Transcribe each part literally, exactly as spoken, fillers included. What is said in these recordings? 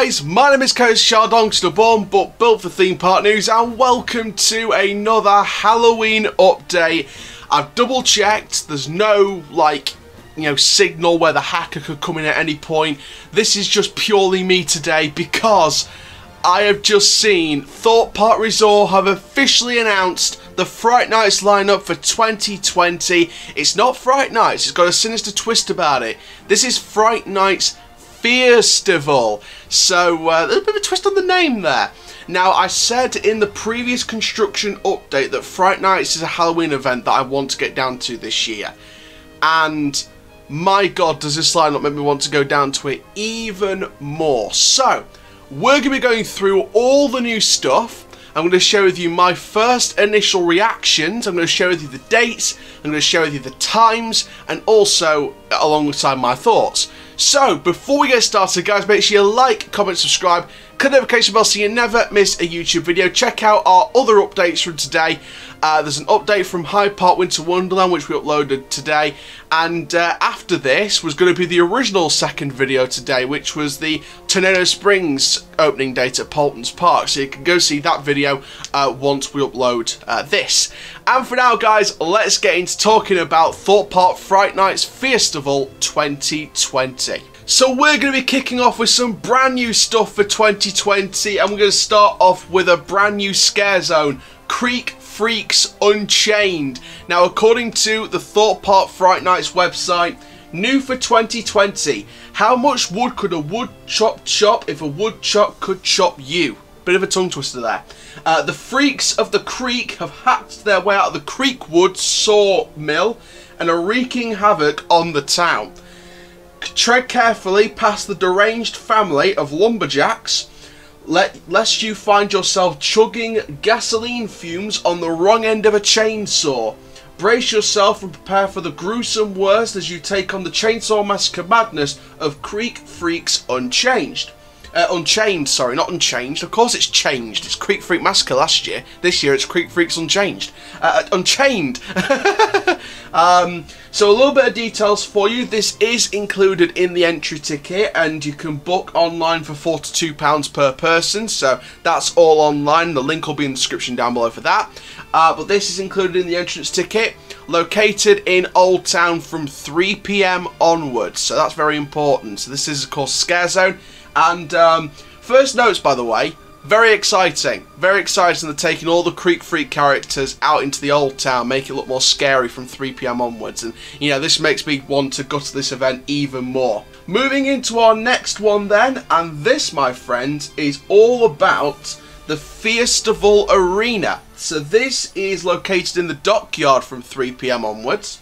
guys, my name is Coach Chardon, still born but built for Theme Park News, and welcome to another Halloween update. I've double checked, there's no like, you know, signal where the hacker could come in at any point. This is just purely me today because I have just seen Thorpe Park Resort have officially announced the Fright Nights lineup for twenty twenty. It's not Fright Nights, it's got a sinister twist about it. This is Fright Nights Fearstival. So uh, there's a bit of a twist on the name there. Now, I said in the previous construction update that Fright Nights is a Halloween event that I want to get down to this year. And my god, does this lineup make me want to go down to it even more. So we're going to be going through all the new stuff. I'm going to share with you my first initial reactions. I'm going to share with you the dates. I'm going to share with you the times. And also, alongside my thoughts. So, before we get started, guys, make sure you like, comment, subscribe. Click the notification bell so you never miss a YouTube video. Check out our other updates from today. Uh, there's an update from Hyde Park Winter Wonderland, which we uploaded today. And uh, after this was going to be the original second video today, which was the Tornado Springs opening date at Poulton's Park. So you can go see that video uh, once we upload uh, this. And for now, guys, let's get into talking about Thorpe Park Fright Nights Fearstival twenty twenty. So we're going to be kicking off with some brand new stuff for twenty twenty, and we're going to start off with a brand new scare zone, Creek Freaks Unchained. Now, according to the Thorpe Park Fright Nights website, new for twenty twenty, how much wood could a woodchuck chop if a woodchuck could chop you? Bit of a tongue twister there. Uh, the freaks of the creek have hacked their way out of the Creekwood sawmill and are wreaking havoc on the town. Tread carefully past the deranged family of lumberjacks, let, lest you find yourself chugging gasoline fumes on the wrong end of a chainsaw. Brace yourself and prepare for the gruesome worst as you take on the chainsaw massacre madness of Creek Freaks Unchanged. Uh, Unchained, sorry, not Unchanged. Of course it's changed. It's Creek Freak Massacre last year. This year it's Creek Freaks Unchanged. Uh, Unchained! um, so a little bit of details for you. This is included in the entry ticket, and you can book online for forty-two pounds per person. So that's all online. The link will be in the description down below for that. Uh, but this is included in the entrance ticket. Located in Old Town from three p m onwards. So that's very important. So this is, of course, Scare Zone. And um, first notes, by the way, very exciting. Very exciting. They're taking all the Creek Freak characters out into the old town, make it look more scary from three p m onwards. And, you know, this makes me want to go to this event even more. Moving into our next one then, and this, my friends, is all about the Fearstival Arena. So this is located in the dockyard from three p m onwards.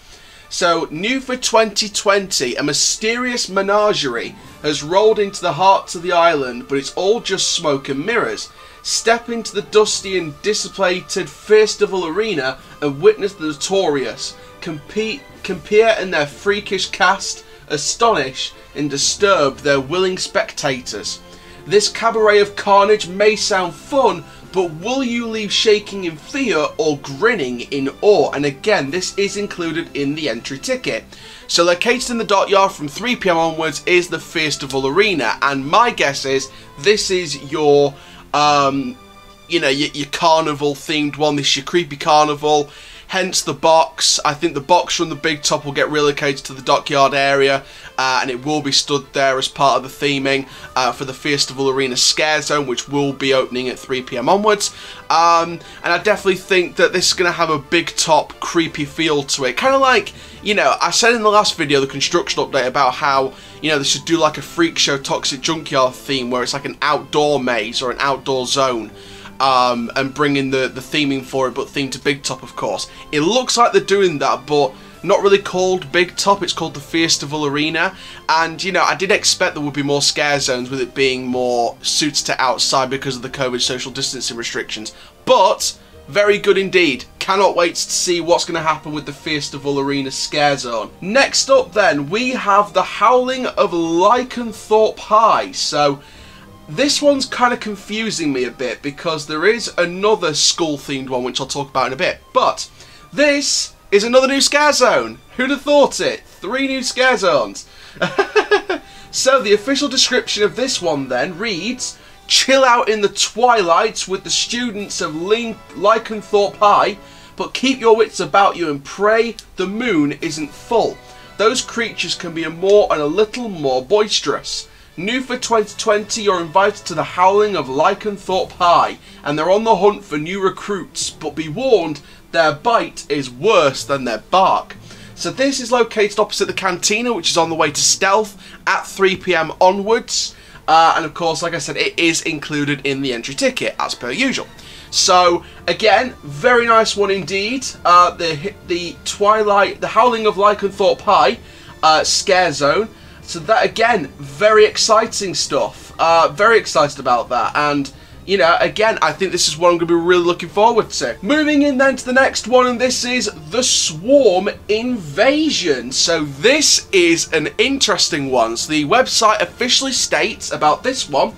So, new for twenty twenty, a mysterious menagerie has rolled into the heart of the island, but it's all just smoke and mirrors. Step into the dusty and dissipated Fearstival Arena and witness the notorious compete, compare in their freakish cast, astonish and disturb their willing spectators. This cabaret of carnage may sound fun, but will you leave shaking in fear or grinning in awe? And again, this is included in the entry ticket. So located in the dockyard from three p m onwards is the Fearstival Arena. And my guess is this is your, um, you know, your, your carnival themed one. This is your creepy carnival. Hence the box. I think the box from the big top will get relocated to the dockyard area, uh, and it will be stood there as part of the theming uh, for the Fearstival Arena Scare Zone, which will be opening at three p m onwards. Um, and I definitely think that this is going to have a big top creepy feel to it. Kind of like, you know, I said in the last video, the construction update, about how, you know, they should do like a freak show toxic junkyard theme where it's like an outdoor maze or an outdoor zone. Um, and bring in the, the theming for it, but themed to Big Top, of course. It looks like they're doing that, but not really called Big Top. It's called the Fearstival Arena. And, you know, I did expect there would be more scare zones with it being more suited to outside because of the COVID social distancing restrictions. But very good indeed. Cannot wait to see what's going to happen with the Fearstival Arena Scare Zone. Next up, then, we have the Howling of Lycanthorpe High. So this one's kind of confusing me a bit because there is another school-themed one, which I'll talk about in a bit. But this is another new scare zone. Who'd have thought it? Three new scare zones. So the official description of this one then reads, chill out in the twilight with the students of Lycanthorpe High, but keep your wits about you and pray the moon isn't full. Those creatures can be a more and a little more boisterous. New for twenty twenty, you're invited to the howling of Lycanthorpe High, and they're on the hunt for new recruits, but be warned, their bite is worse than their bark. So this is located opposite the Cantina, which is on the way to Stealth, at three p m onwards, uh, and of course, like I said, it is included in the entry ticket, as per usual. So again, very nice one indeed. Uh, the the Twilight, the Howling of Lycanthorpe High uh, scare zone. So that again, very exciting stuff. Uh, very excited about that, and you know, again, I think this is one I'm going to be really looking forward to. Moving in then to the next one, and this is The Swarm Invasion. So this is an interesting one. So the website officially states about this one.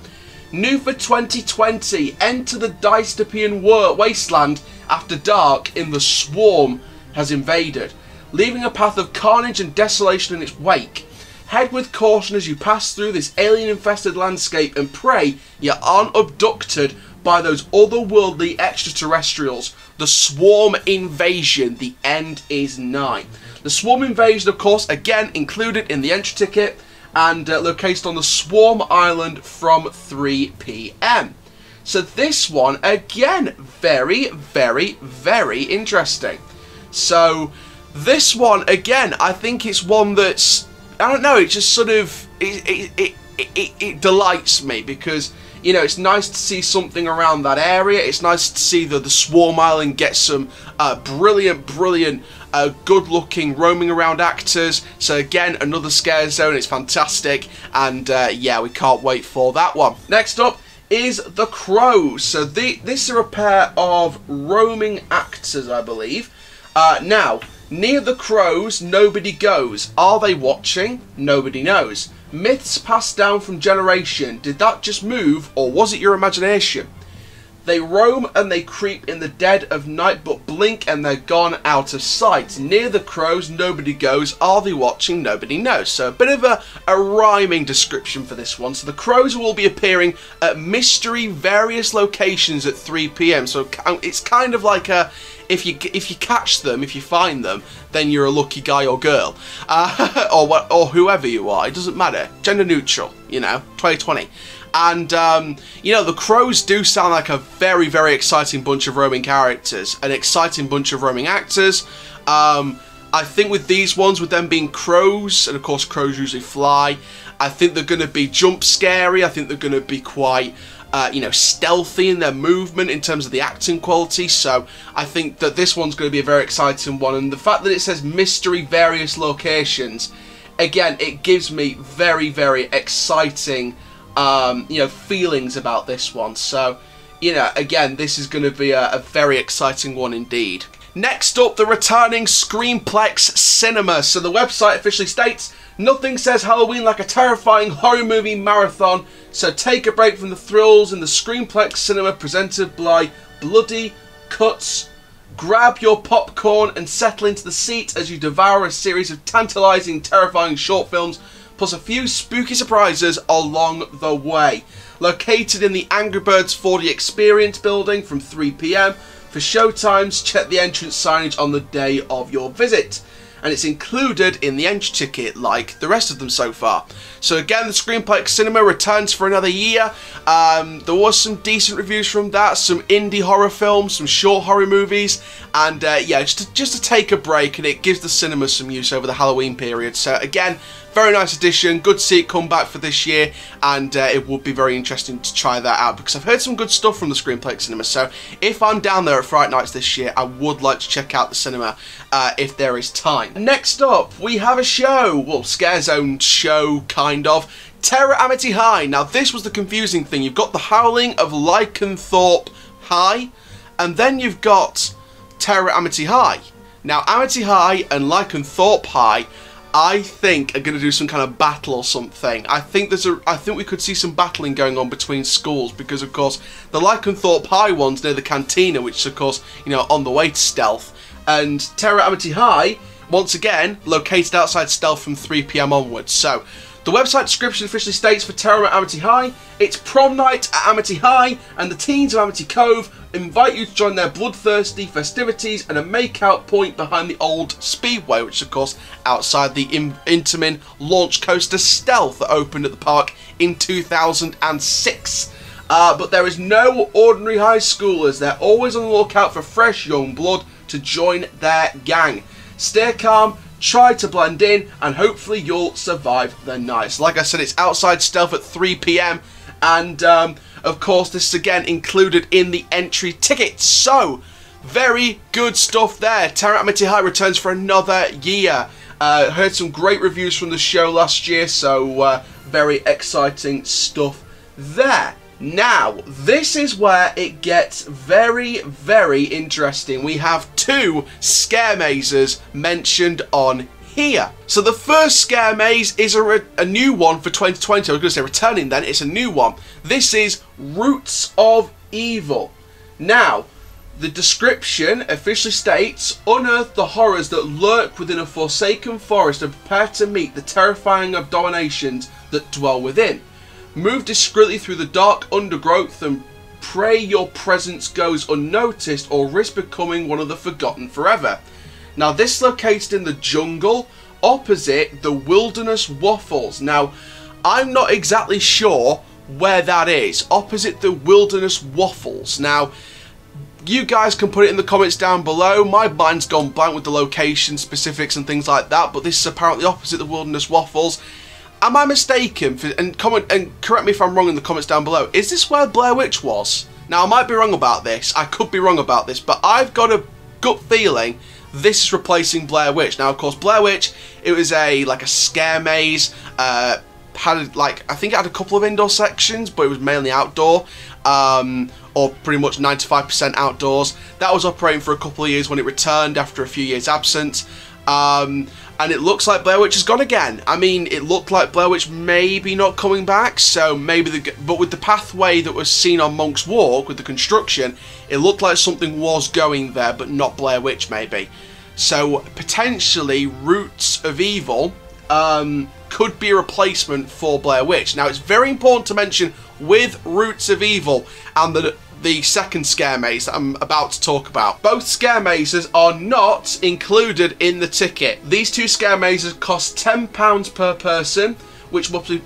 New for twenty twenty, enter the dystopian wasteland after dark in The Swarm has invaded, leaving a path of carnage and desolation in its wake. Head with caution as you pass through this alien-infested landscape and pray you aren't abducted by those otherworldly extraterrestrials. The Swarm Invasion, the end is nigh. The Swarm Invasion, of course, again included in the entry ticket, and uh, located on the Swarm Island from three p m So this one, again, very, very, very interesting. So this one, again, I think it's one that's, I don't know, it just sort of, it, it, it, it, it delights me because, you know, it's nice to see something around that area. It's nice to see that the Swarm Island gets some uh, brilliant, brilliant, Uh, good-looking roaming around actors. So again, another scare zone. It's fantastic, and uh, yeah, we can't wait for that one. Next up is The Crows. So the, this is a pair of roaming actors, I believe. Uh, now, near The Crows, nobody goes. Are they watching? Nobody knows. Myths passed down from generation. Did that just move, or was it your imagination? They roam and they creep in the dead of night, but blink and they're gone out of sight. Near the crows, nobody goes. Are they watching? Nobody knows. So a bit of a, a rhyming description for this one. So the crows will be appearing at mystery various locations at three p m So it's kind of like a, if you if you catch them, if you find them, then you're a lucky guy or girl, uh, or what, or whoever you are. It doesn't matter. Gender neutral, you know, twenty twenty. And, um, you know, the Crows do sound like a very, very exciting bunch of roaming characters. An exciting bunch of roaming actors. Um, I think with these ones, with them being crows, and of course crows usually fly, I think they're going to be jump scary. I think they're going to be quite, uh, you know, stealthy in their movement in terms of the acting quality. So I think that this one's going to be a very exciting one. And the fact that it says mystery various locations, again, it gives me very, very exciting Um, you know, feelings about this one. So, you know, again, this is going to be a, a very exciting one indeed. Next up, the returning Screamplexx Cinema. So the website officially states, nothing says Halloween like a terrifying horror movie marathon, so take a break from the thrills in the Screamplexx Cinema presented by Bloody Cuts. Grab your popcorn and settle into the seat as you devour a series of tantalising, terrifying short films plus a few spooky surprises along the way. Located in the Angry Birds four D Experience building from three p m For showtimes, check the entrance signage on the day of your visit. And it's included in the entry ticket like the rest of them so far. So again, the Screamplexx Cinema returns for another year. Um, there was some decent reviews from that, some indie horror films, some short horror movies, and uh, yeah, just to, just to take a break, and it gives the cinema some use over the Halloween period. So again, very nice addition, good to see it come back for this year, and uh, it would be very interesting to try that out, because I've heard some good stuff from the Screamplexx Cinema. So if I'm down there at Fright Nights this year, I would like to check out the cinema uh, if there is time. Next up, we have a show, well, scare zone show, kind of, Terror At Amity High. Now this was the confusing thing. You've got the Howling of Lycanthorpe High, and then you've got Terror At Amity High. Now Amity High and Lycanthorpe High, I think, are going to do some kind of battle or something. I think there's a, I think we could see some battling going on between schools, because of course the Lycanthorpe High one's near the Cantina, which is of course, you know, on the way to Stealth, and Terror At Amity High, once again, located outside Stealth from three p m onwards. So The website description officially states for Terror at Amity High, it's prom night at Amity High, and the teens of Amity Cove invite you to join their bloodthirsty festivities and a make-out point behind the old speedway, which is of course outside the Intamin launch coaster Stealth that opened at the park in two thousand six. Uh, but there is no ordinary high schoolers. They're always on the lookout for fresh young blood to join their gang. Stay calm, try to blend in, and hopefully you'll survive the night. So like I said, it's outside Stealth at three p m, and um, of course this is again included in the entry ticket. So, very good stuff there. Terror at Amity High returns for another year. Uh, heard some great reviews from the show last year, so uh, very exciting stuff there. Now, this is where it gets very, very interesting. We have two scare mazes mentioned on here. So the first scare maze is a, a new one for twenty twenty. I was going to say returning then, it's a new one. This is Roots of Evil. Now, the description officially states, unearth the horrors that lurk within a forsaken forest and prepare to meet the terrifying abominations that dwell within. Move discreetly through the dark undergrowth and pray your presence goes unnoticed or risk becoming one of the forgotten forever. Now this is located in the jungle opposite the Wilderness Waffles. Now I'm not exactly sure where that is. Opposite the Wilderness Waffles. Now you guys can put it in the comments down below. My mind's gone blank with the location specifics and things like that, but this is apparently opposite the Wilderness Waffles. Am I mistaken? For, and comment and correct me if I'm wrong in the comments down below. Is this where Blair Witch was? Now I might be wrong about this. I could be wrong about this, but I've got a gut feeling this is replacing Blair Witch. Now, of course, Blair Witch, it was a like a scare maze. Uh, had like I think it had a couple of indoor sections, but it was mainly outdoor, um, or pretty much ninety-five percent outdoors. That was operating for a couple of years when it returned after a few years absence. Um, and it looks like Blair Witch has gone again. I mean, it looked like Blair Witch maybe not coming back, so maybe the, but with the pathway that was seen on Monk's Walk with the construction, it looked like something was going there, but not Blair Witch maybe. So potentially Roots of Evil um, could be a replacement for Blair Witch. Now it's very important to mention with Roots of Evil and the the second scare maze that I'm about to talk about. Both scare mazes are not included in the ticket. These two scare mazes cost ten pounds per person, which must be,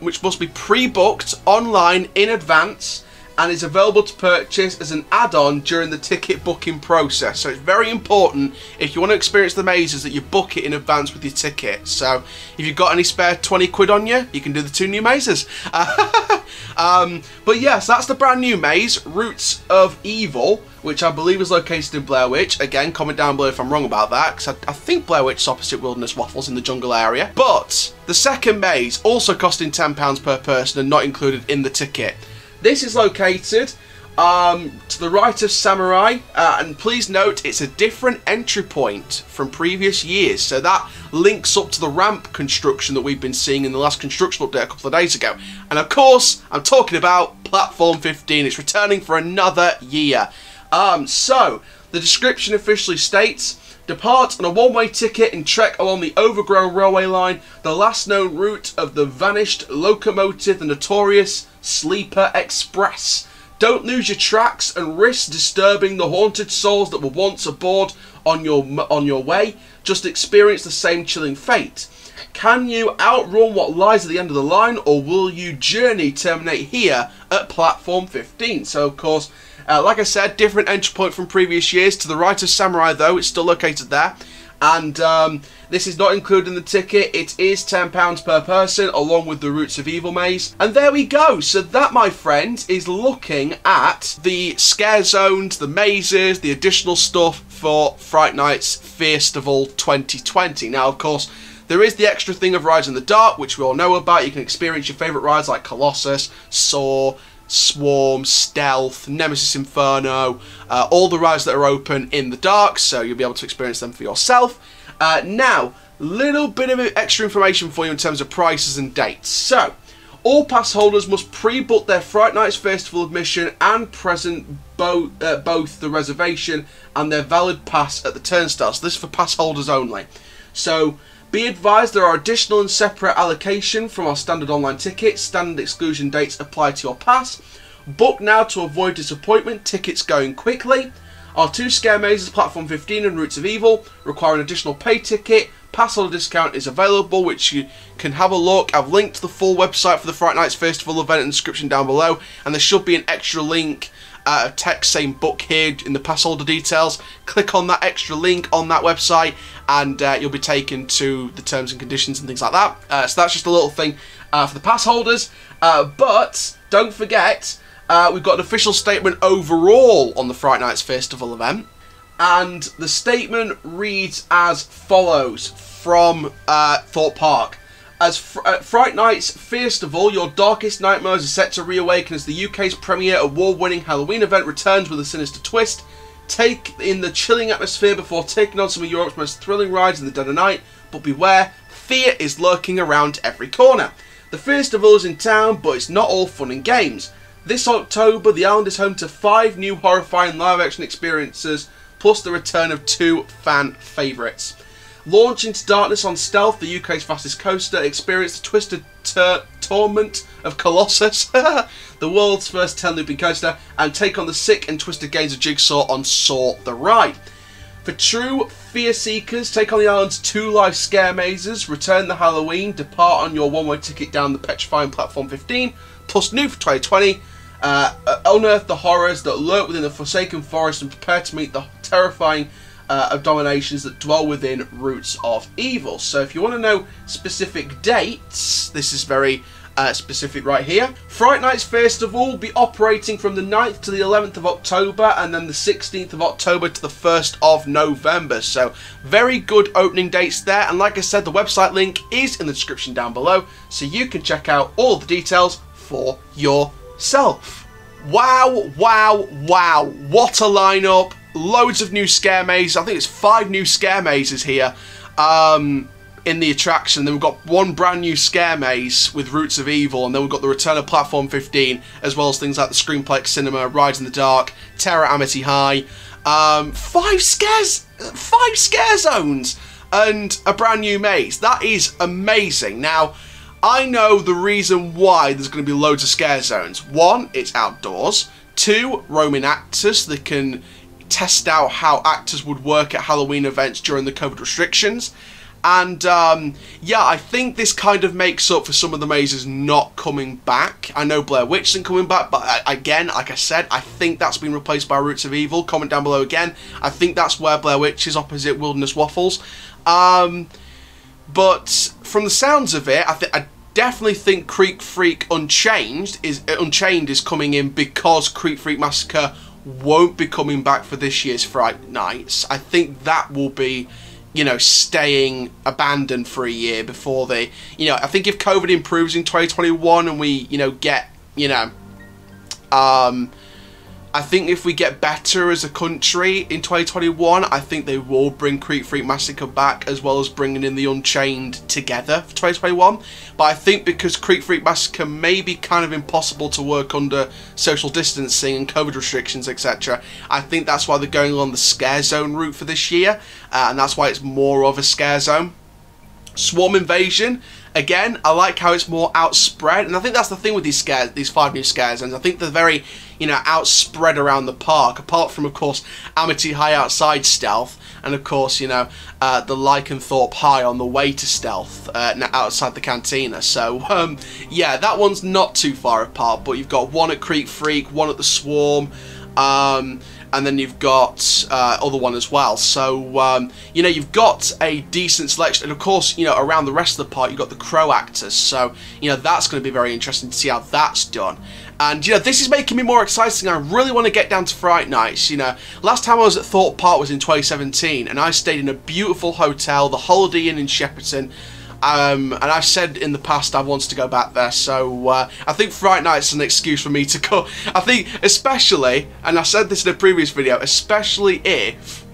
which must be pre-booked online in advance and is available to purchase as an add-on during the ticket booking process. So it's very important if you want to experience the mazes that you book it in advance with your ticket. So if you've got any spare twenty quid on you, you can do the two new mazes. Uh, um, but yes, that's the brand new maze, Roots of Evil, which I believe is located in Blair Witch. Again, comment down below if I'm wrong about that, because I, I think Blair Witch is opposite Wilderness Waffles in the jungle area. But the second maze, also costing ten pounds per person and not included in the ticket. This is located um, to the right of Samurai, uh, and please note it's a different entry point from previous years, so that links up to the ramp construction that we've been seeing in the last construction update a couple of days ago. And of course, I'm talking about Platform fifteen. It's returning for another year. Um, so, the description officially states, depart on a one-way ticket and trek along the overgrown railway line, the last known route of the vanished locomotive, the notorious Sleeper Express. Don't lose your tracks and risk disturbing the haunted souls that were once aboard on your on your way. Just experience the same chilling fate. Can you outrun what lies at the end of the line, or will you journey terminate here at Platform fifteen? So, of course, uh, like I said, different entry point from previous years. To the right of Samurai, though, it's still located there. And um, this is not included in the ticket. It is ten pounds per person, along with the Roots of Evil maze. And there we go. So that, my friends, is looking at the scare zones, the mazes, the additional stuff for Fright Nights Fearstival twenty twenty. Now, of course, there is the extra thing of Rides in the Dark, which we all know about. You can experience your favourite rides like Colossus, Saw, Swarm, Stealth, Nemesis Inferno, uh, all the rides that are open in the dark, so you'll be able to experience them for yourself. Uh, now, little bit of extra information for you in terms of prices and dates. So, all pass holders must pre-book their Fright Nights Festival admission and present bo uh, both the reservation and their valid pass at the turnstile. So this is for pass holders only. So Be advised there are additional and separate allocation from our standard online tickets. Standard exclusion dates apply to your pass. Book now to avoid disappointment. Tickets going quickly. Our two scare mazes, Platform fifteen and Roots of Evil, require an additional pay ticket. Pass holder discount is available, which you can have a look. I've linked the full website for the Fright Nights Fearstival event in the description down below, and there should be an extra link, uh, a text saying book here in the pass holder details. Click on that extra link on that website, and uh, you'll be taken to the terms and conditions and things like that. Uh, so that's just a little thing uh, for the pass holders. Uh, but don't forget, uh, we've got an official statement overall on the Fright Nights Fearstival event. And the statement reads as follows from uh, Thorpe Park. As Fr uh, Fright Nights Fearstival, your darkest nightmares are set to reawaken as the U K's premier award-winning Halloween event returns with a sinister twist. Take in the chilling atmosphere before taking on some of Europe's most thrilling rides in the dead of night. But beware, fear is lurking around every corner. The Fearstival is in town, but it's not all fun and games. This October, the island is home to five new horrifying live-action experiences, plus the return of two fan favourites. Launch into darkness on Stealth, the U K's fastest coaster. Experience the twisted torment of Colossus, the world's first ten-looping coaster, and take on the sick and twisted games of Jigsaw on Saw the Ride. For true fear seekers, take on the island's two live scare mazes, return the Halloween, depart on your one-way ticket down the petrifying Platform fifteen, plus new for twenty twenty, Uh, unearth the horrors that lurk within the forsaken forest and prepare to meet the terrifying uh, abominations that dwell within Roots of Evil. So if you want to know specific dates, this is very uh, specific right here. Fright Nights Fearstival will be operating from the ninth to the eleventh of October, and then the sixteenth of October to the first of November. So very good opening dates there, and like I said, the website link is in the description down below, so you can check out all the details for your self. Wow, wow, wow, what a lineup. Loads of new scare mazes. I think it's five new scare mazes here um, in the attraction. Then we've got one brand new scare maze with Roots of Evil, and then we've got the return of Platform fifteen, as well as things like the Screamplexx Cinema, Rides in the Dark, Terror at Amity High. Um, five scares, five scare zones and a brand new maze. That is amazing. Now, I know the reason why there's going to be loads of scare zones. One, it's outdoors. Two, roaming actors that can test out how actors would work at Halloween events during the COVID restrictions. And um, yeah, I think this kind of makes up for some of the mazes not coming back. I know Blair Witch isn't coming back, but I, again, like I said, I think that's been replaced by Roots of Evil. Comment down below again. I think that's where Blair Witch is, opposite Wilderness Waffles. Um... But from the sounds of it, I, th I definitely think Creek Freak Unchained is uh, Unchained is coming in, because Creek Freak Massacre won't be coming back for this year's Fright Nights. I think that will be, you know, staying abandoned for a year before they, you know, I think if COVID improves in twenty twenty-one and we, you know, get, you know, um, I think if we get better as a country in twenty twenty-one, I think they will bring Creek Freak Massacre back, as well as bringing in the Unchained together for twenty twenty-one. But I think because Creek Freak Massacre may be kind of impossible to work under social distancing and COVID restrictions, et cetera, I think that's why they're going on the scare zone route for this year, uh, and that's why it's more of a scare zone. Swarm Invasion. Again, I like how it's more outspread, and I think that's the thing with these scares, these five new scare zones. I think they're very, you know, outspread around the park, apart from, of course, Amity High outside Stealth, and of course, you know, uh, the Lycanthorpe High on the way to Stealth, uh, outside the Cantina. So, um, yeah, that one's not too far apart, but you've got one at Creek Freak, one at the Swarm, um, and then you've got uh, other one as well. So, um, you know, you've got a decent selection. And, of course, you know, around the rest of the park, you've got the crow actors. So, you know, that's going to be very interesting to see how that's done. And, you know, this is making me more exciting. I really want to get down to Fright Nights, you know. Last time I was at Thorpe Park was in twenty seventeen, and I stayed in a beautiful hotel, the Holiday Inn in Shepperton. Um, and I've said in the past I wanted to go back there, so uh, I think Fright Night's an excuse for me to go. I think, especially, and I said this in a previous video, especially if,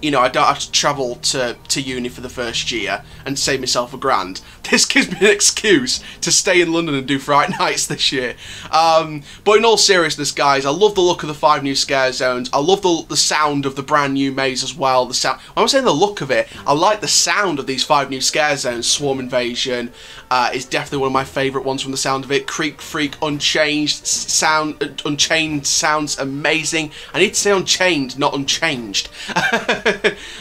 you know, I don't have to travel to, to uni for the first year and save myself a grand. this gives me an excuse to stay in London and do Fright Nights this year. Um, but in all seriousness, guys, I love the look of the five new scare zones. I love the, the sound of the brand new maze as well. The sound, I'm saying the look of it, I like the sound of these five new scare zones. Swarm Invasion uh, is definitely one of my favourite ones from the sound of it. Creek Freak Unchanged sound, uh, Unchained sounds amazing. I need to say Unchained, not Unchanged.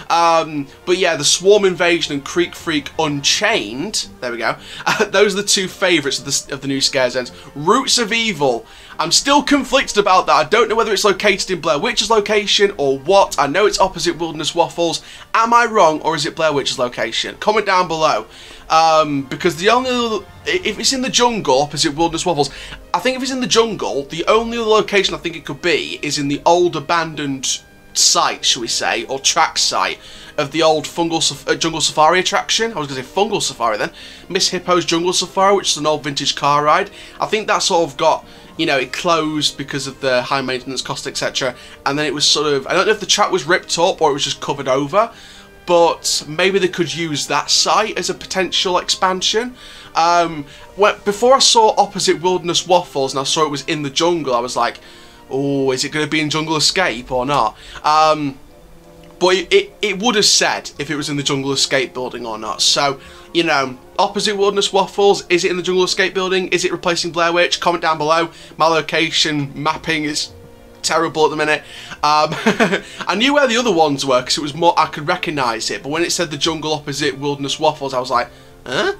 um, but yeah, the Swarm Invasion and Creek Freak Unchained, there we go, uh, those are the two favourites of the, of the new scare zones. Roots of Evil, I'm still conflicted about that. I don't know whether it's located in Blair Witch's location or what. I know it's opposite Wilderness Waffles. Am I wrong, or is it Blair Witch's location? Comment down below. Um, because the only, if it's in the jungle opposite Wilderness Waffles, I think if it's in the jungle, the only other location I think it could be is in the old abandoned site, shall we say, or track site of the old fungal uh, Jungle Safari attraction. I was going to say Fungal Safari then. Miss Hippo's Jungle Safari, which is an old vintage car ride. I think that sort of got, you know, it closed because of the high maintenance cost, et cetera. And then it was sort of, I don't know if the track was ripped up or it was just covered over, but maybe they could use that site as a potential expansion. Um, when, before I saw opposite Wilderness Waffles and I saw it was in the jungle, I was like, oh, is it going to be in Jungle Escape or not? Um, but it, it, it would have said if it was in the Jungle Escape building or not. So, you know, opposite Wilderness Waffles, is it in the Jungle Escape building? Is it replacing Blair Witch? Comment down below. My location mapping is terrible at the minute. Um, I knew where the other ones were because it was more, I could recognise it. But when it said the jungle opposite Wilderness Waffles, I was like, huh?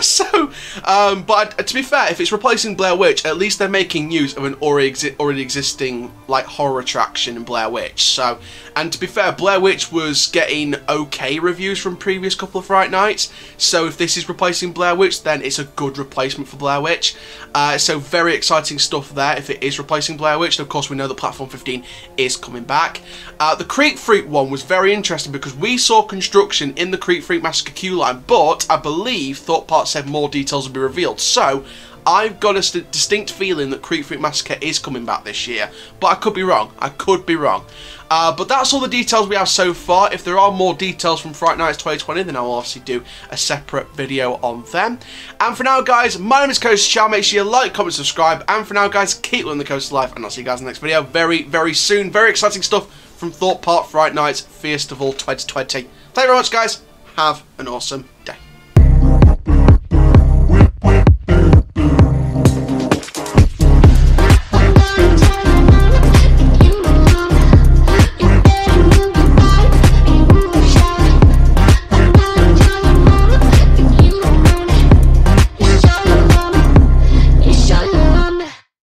So, um, but I, to be fair, if it's replacing Blair Witch, at least they're making use of an already, exi already existing like horror attraction in Blair Witch. So, and to be fair, Blair Witch was getting okay reviews from previous couple of Fright Nights. So if this is replacing Blair Witch, then it's a good replacement for Blair Witch. Uh, so very exciting stuff there if it is replacing Blair Witch. And of course, we know that Platform fifteen is coming back. Uh, the Creek Freak one was very interesting because we saw construction in the Creek Freak Massacre queue line, but I believe Thorpe Park said more details will be revealed. So I've got a st distinct feeling that Creek Freak Massacre is coming back this year, but I could be wrong. I could be wrong. Uh, but that's all the details we have so far. If there are more details from Fright Nights twenty twenty, then I will obviously do a separate video on them. And for now, guys, my name is Coast Chow. Make sure you like, comment, subscribe. And for now, guys, keep living the coast of life, and I'll see you guys in the next video very, very soon. Very exciting stuff from Thorpe Park Fright Nights Fearstival twenty twenty. Thank you very much, guys. Have an awesome day.